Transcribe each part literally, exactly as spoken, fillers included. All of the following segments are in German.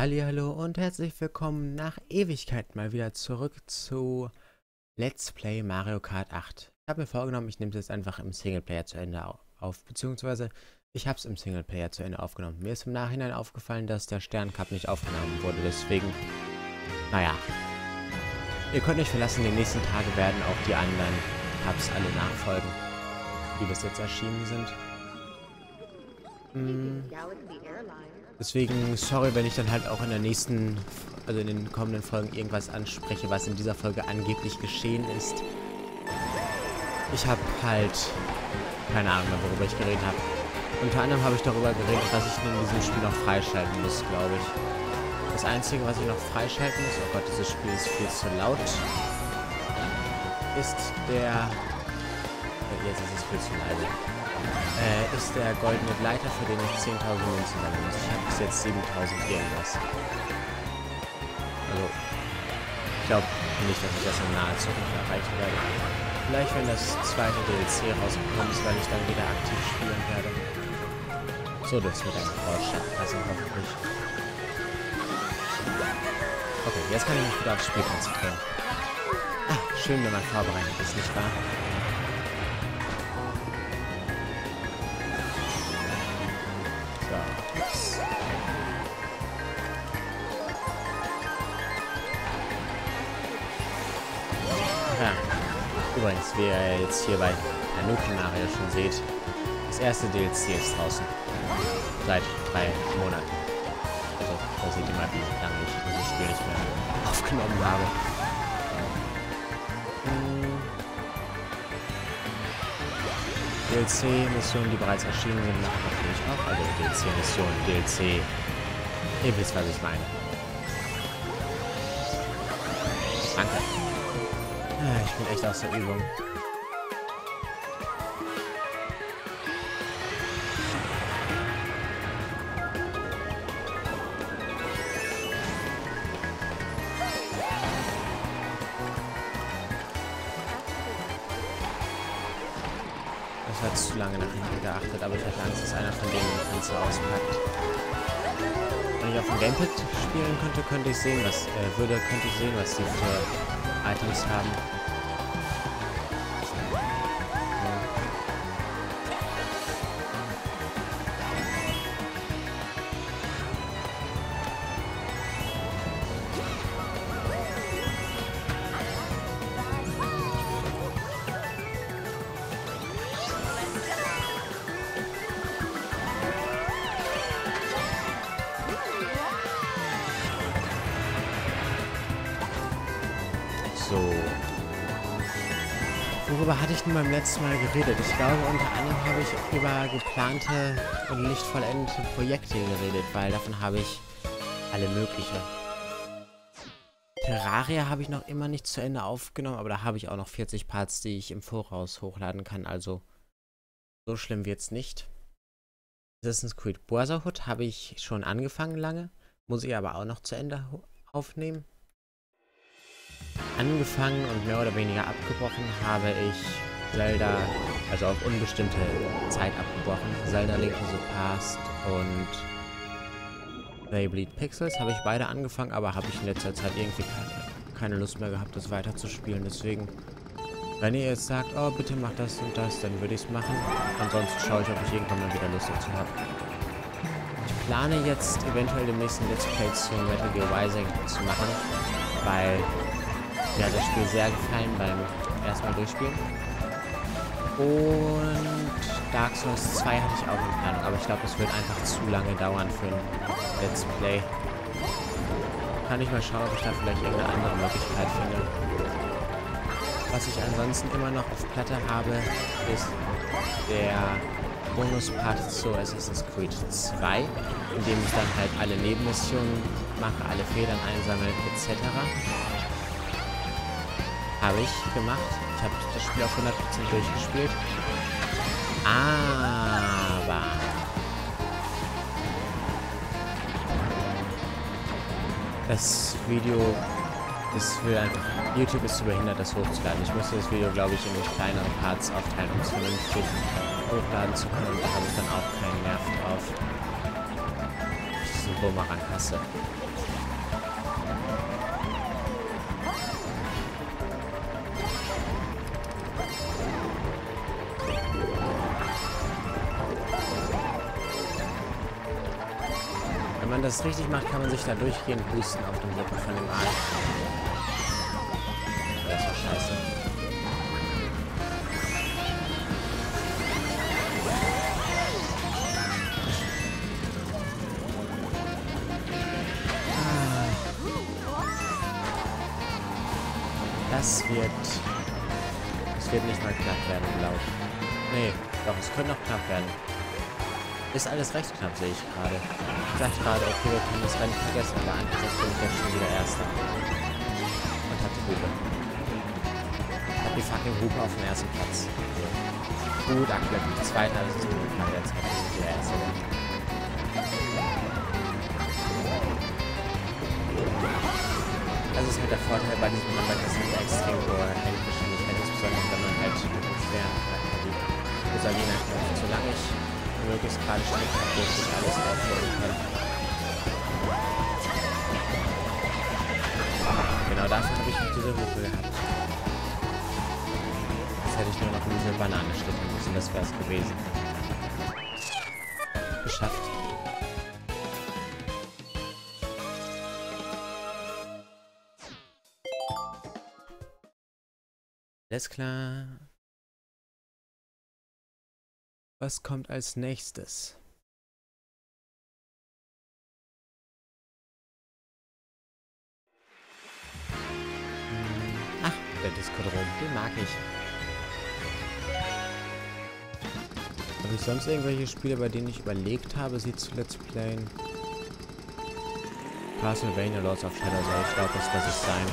Hallihallo und herzlich willkommen nach Ewigkeit mal wieder zurück zu Let's Play Mario Kart acht. Ich habe mir vorgenommen, ich nehme es jetzt einfach im Singleplayer zu Ende auf, beziehungsweise ich habe es im Singleplayer zu Ende aufgenommen. Mir ist im Nachhinein aufgefallen, dass der Sternencup nicht aufgenommen wurde, deswegen, naja. Ihr könnt euch verlassen, die nächsten Tage werden auch die anderen Cups alle nachfolgen, die bis jetzt erschienen sind. Hm. Deswegen, sorry, wenn ich dann halt auch in der nächsten, also in den kommenden Folgen irgendwas anspreche, was in dieser Folge angeblich geschehen ist. Ich habe halt keine Ahnung mehr, worüber ich geredet habe. Unter anderem habe ich darüber geredet, was ich in diesem Spiel noch freischalten muss, glaube ich. Das Einzige, was ich noch freischalten muss, oh Gott, dieses Spiel ist viel zu laut, ist der... Jetzt ist es viel zu leise. Äh, ist der goldene Gleiter, für den ich zehntausend Münzen sammeln muss. Ich habe bis jetzt siebentausend irgendwas. Also, ich glaube nicht, dass ich das in naher Zukunft erreichen werde. Vielleicht, wenn das zweite D L C rausgekommen ist, weil ich dann wieder aktiv spielen werde. So, das wird ein Fortschritt, also hoffentlich. Okay, jetzt kann ich mich wieder aufs Spiel konzentrieren. Ah, schön, wenn man vorbereitet ist, nicht wahr? Übrigens, wie ihr jetzt hier bei Tanuki Mario schon seht, das erste D L C ist draußen. Seit drei Monaten. Also, da seht ihr mal, wie lange ich dieses Spiel nicht mehr aufgenommen habe. D L C-Missionen, die bereits erschienen sind, machen natürlich auch. Also D L C-Missionen, D L C... Ihr wisst, was ich meine. Danke. Ich bin echt aus der Übung. Ich hatte zu lange nach hinten geachtet, aber ich hatte Angst, dass einer von denen den Panzer auspackt. Wenn ich auf dem Gamepad spielen könnte, könnte ich sehen, was äh, würde, könnte ich sehen, was die für Items haben. Worüber hatte ich denn beim letzten Mal geredet? Ich glaube, unter anderem habe ich über geplante und nicht vollendete Projekte geredet, weil davon habe ich alle mögliche. Terraria habe ich noch immer nicht zu Ende aufgenommen, aber da habe ich auch noch vierzig Parts, die ich im Voraus hochladen kann, also so schlimm wird's nicht. Assassin's Creed Brotherhood habe ich schon angefangen lange, muss ich aber auch noch zu Ende aufnehmen. Angefangen und mehr oder weniger abgebrochen habe ich Zelda, also auf unbestimmte Zeit abgebrochen. Zelda, Link to the Past und Bay Bleed Pixels habe ich beide angefangen, aber habe ich in letzter Zeit irgendwie keine, keine Lust mehr gehabt, das weiterzuspielen. Deswegen, wenn ihr jetzt sagt, oh bitte mach das und das, dann würde ich es machen. Ansonsten schaue ich, ob ich irgendwann mal wieder Lust dazu habe. Ich plane jetzt eventuell den nächsten Let's Play zu Metal Gear Wise zu machen, weil mir hat das Spiel sehr gefallen beim erstmal durchspielen. Und Dark Souls zwei hatte ich auch in Planung, aber ich glaube, es wird einfach zu lange dauern für ein Let's Play. Kann ich mal schauen, ob ich da vielleicht irgendeine andere Möglichkeit finde. Was ich ansonsten immer noch auf Platte habe, ist der Bonus-Part zu Assassin's Creed zwei, in dem ich dann halt alle Nebenmissionen mache, alle Federn einsammle, et cetera. Habe ich gemacht. Ich habe das Spiel auf hundert Prozent durchgespielt. Aber... Das Video... Das will einfach... YouTube ist zu behindert, das hochzuladen. Ich musste das Video, glaube ich, in kleinere Parts aufteilen, um es vernünftig hochladen zu können. Und da habe ich dann auch keinen Nerv drauf. Das ist ein Bumerang-Kasse. Wenn man das richtig macht, kann man sich da durchgehend pusten auf dem Rücken von dem Aal. Das war scheiße. Das wird... Es wird nicht mal knapp werden, glaube ich. Nee, doch, es könnte noch knapp werden. Ist alles recht knapp, sehe ich gerade. Ich dachte gerade, okay, wir können das Rennen vergessen, aber andererseits bin ich jetzt schon wieder Erster. Und hab die Hupe. Ich hab die fucking Hupe auf dem ersten Platz. Okay. Gut, aktuell bin ich Zweiter, das ist gut, aber jetzt kann ich wieder Erster werden. Das ist mit der Vorteil bei diesem Mann, das ist mit extrem hoher Endgeschwindigkeit, insbesondere wenn man halt mit dem schweren Charakter liegt. Das soll je nachdem, solange ich möglichst gerade strecke, habe ich alles aufholen können. Genau dafür habe ich diese Hufe gehabt. Jetzt hätte ich nur noch diese Banane schlicken müssen, das wäre es gewesen. Geschafft. Alles klar. Was kommt als nächstes? Ach, der Discord rum, den mag ich. Habe ich sonst irgendwelche Spiele, bei denen ich überlegt habe, sie zu Let's Playen? Castlevania Lords of Shadow, also ich glaube, das muss es sein.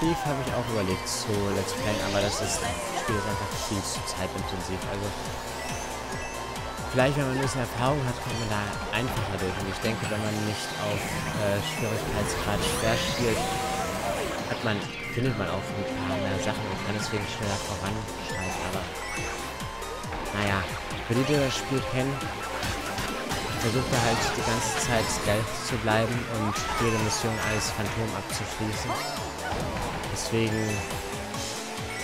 Thief habe ich auch überlegt zu Let's Playen, aber das ist, das Spiel ist einfach viel zu zeitintensiv. Also vielleicht, wenn man ein bisschen Erfahrung hat, kommt man da einfacher durch. Und ich denke, wenn man nicht auf äh, Schwierigkeitsgrad schwer spielt, hat man, findet man auch ein paar mehr Sachen und kann deswegen schneller voranschreiten. Aber naja, wenn ihr das Spiel kennt, versucht er halt die ganze Zeit stealth zu bleiben und jede Mission als Phantom abzuschließen. Deswegen,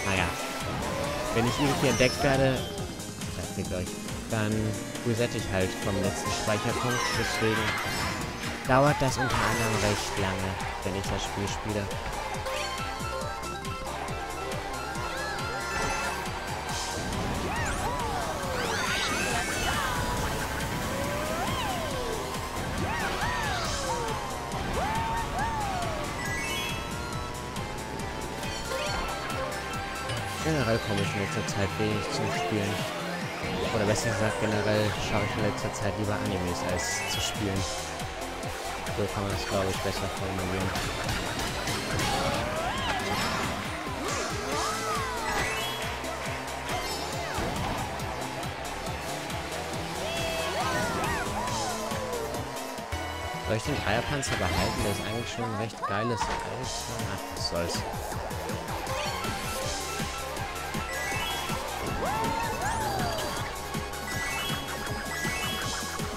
naja, wenn ich irgendwie entdeckt werde, das liegt euch, dann resette ich halt vom letzten Speicherpunkt. Deswegen dauert das unter anderem recht lange, wenn ich das Spiel spiele. Generell komme ich in letzter Zeit wenig zum Spielen. Oder besser gesagt, generell schaue ich in letzter Zeit lieber Animes als zu spielen. So kann man das, glaube ich, besser formulieren. Soll ich den Eierpanzer behalten? Der ist eigentlich schon ein recht geiles Eis. Ach, was soll's.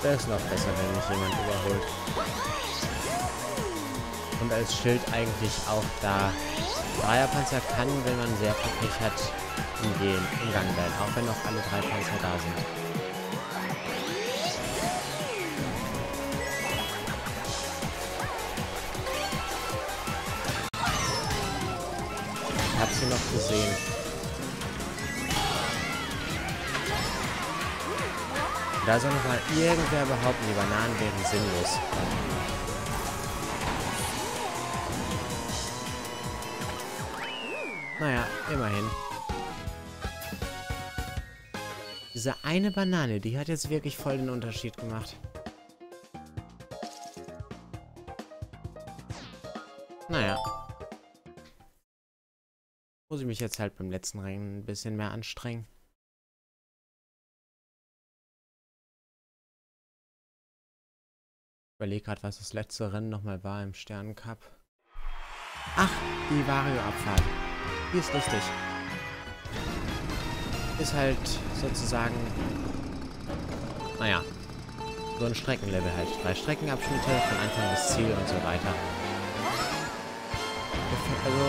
Das ist noch besser, wenn mich jemand überholt. Und als Schild eigentlich auch da. Dreierpanzer kann, wenn man sehr pappig hat, umgehen, umgangen werden. Auch wenn noch alle drei Panzer da sind. Ich hab sie noch gesehen. Da soll nochmal irgendwer behaupten, die Bananen wären sinnlos. Naja, immerhin. Diese eine Banane, die hat jetzt wirklich voll den Unterschied gemacht. Naja. Muss ich mich jetzt halt beim letzten Ring ein bisschen mehr anstrengen. Ich überlege gerade, was das letzte Rennen nochmal war im Sternencup. Ach, die Wario-Abfahrt. Die ist richtig. Ist halt sozusagen, naja, so ein Streckenlevel halt. Drei Streckenabschnitte von Anfang bis Ziel und so weiter. Also,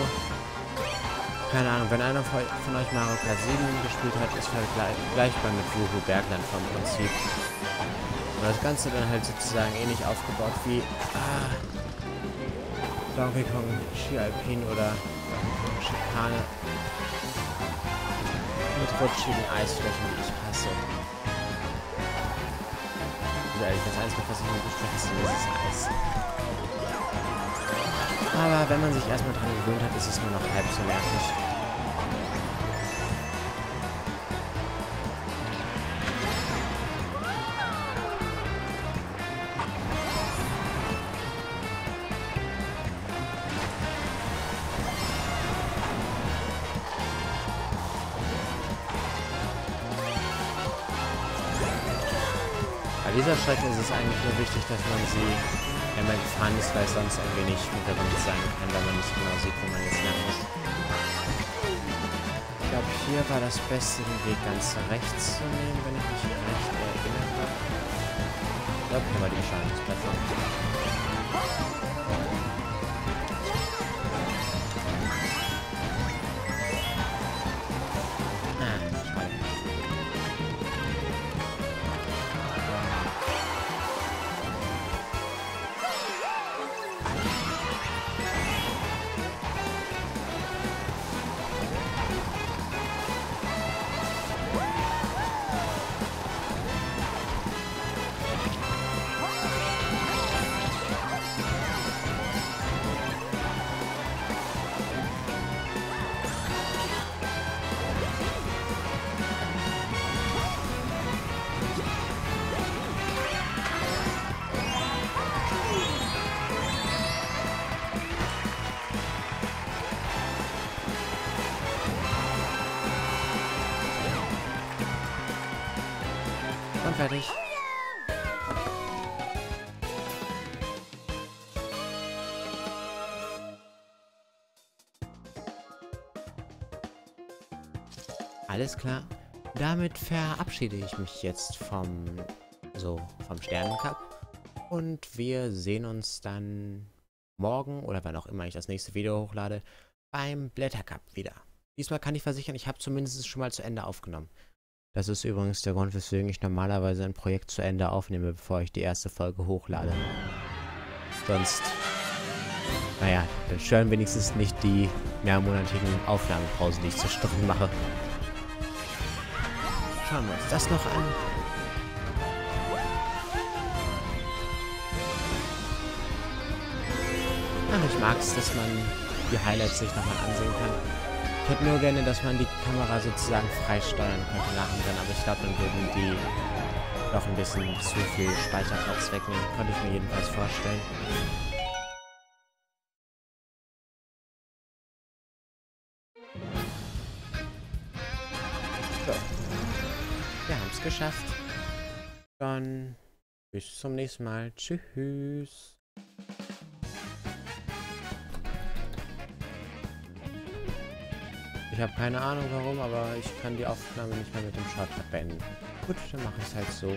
keine Ahnung, wenn einer von euch Mario Kart sieben gespielt hat, ist vergleichbar mit Wuhu Bergland vom Prinzip. Und das Ganze dann halt sozusagen ähnlich aufgebaut wie ah, Donkey Kong Ski Alpine oder Schikane mit rutschigen Eisflächen, die ich hasse. Also ehrlich, das Einzige, was ich mir gut hasse, ist das Eis. Aber wenn man sich erstmal dran gewöhnt hat, ist es nur noch halb so nervig. Bei dieser Strecke ist es eigentlich nur wichtig, dass man sie, wenn man gefahren ist, weil es sonst ein wenig hintergründig sein kann, weil man nicht genau sieht, wo man jetzt lang ist. Ich glaube, hier war das Beste, den Weg ganz rechts zu nehmen, wenn ich mich recht erinnert habe. Ich glaube, hier war die Beschleunigungsplattform. Fertig. Alles klar. Damit verabschiede ich mich jetzt vom, so, vom Sternencup. Und wir sehen uns dann morgen oder wann auch immer ich das nächste Video hochlade beim Blättercup wieder. Diesmal kann ich versichern, ich habe zumindest schon mal zu Ende aufgenommen. Das ist übrigens der Grund, weswegen ich normalerweise ein Projekt zu Ende aufnehme, bevor ich die erste Folge hochlade. Sonst, naja, dann stören wenigstens nicht die mehrmonatigen Aufnahmepausen, die ich zwischendrin mache. Schauen wir uns das noch an. Ach, ich mag es, dass man die Highlights sich nochmal ansehen kann. Ich hätte nur gerne, dass man die Kamera sozusagen frei steuern könnte nach und dann, aber ich glaube, dann würden die noch ein bisschen zu viel Speicherplatz wegnehmen. Konnte ich mir jedenfalls vorstellen. So. Wir haben es geschafft. Dann bis zum nächsten Mal. Tschüss. Ich habe keine Ahnung warum, aber ich kann die Aufnahme nicht mehr mit dem Shortcut beenden. Gut, dann mache ich es halt so.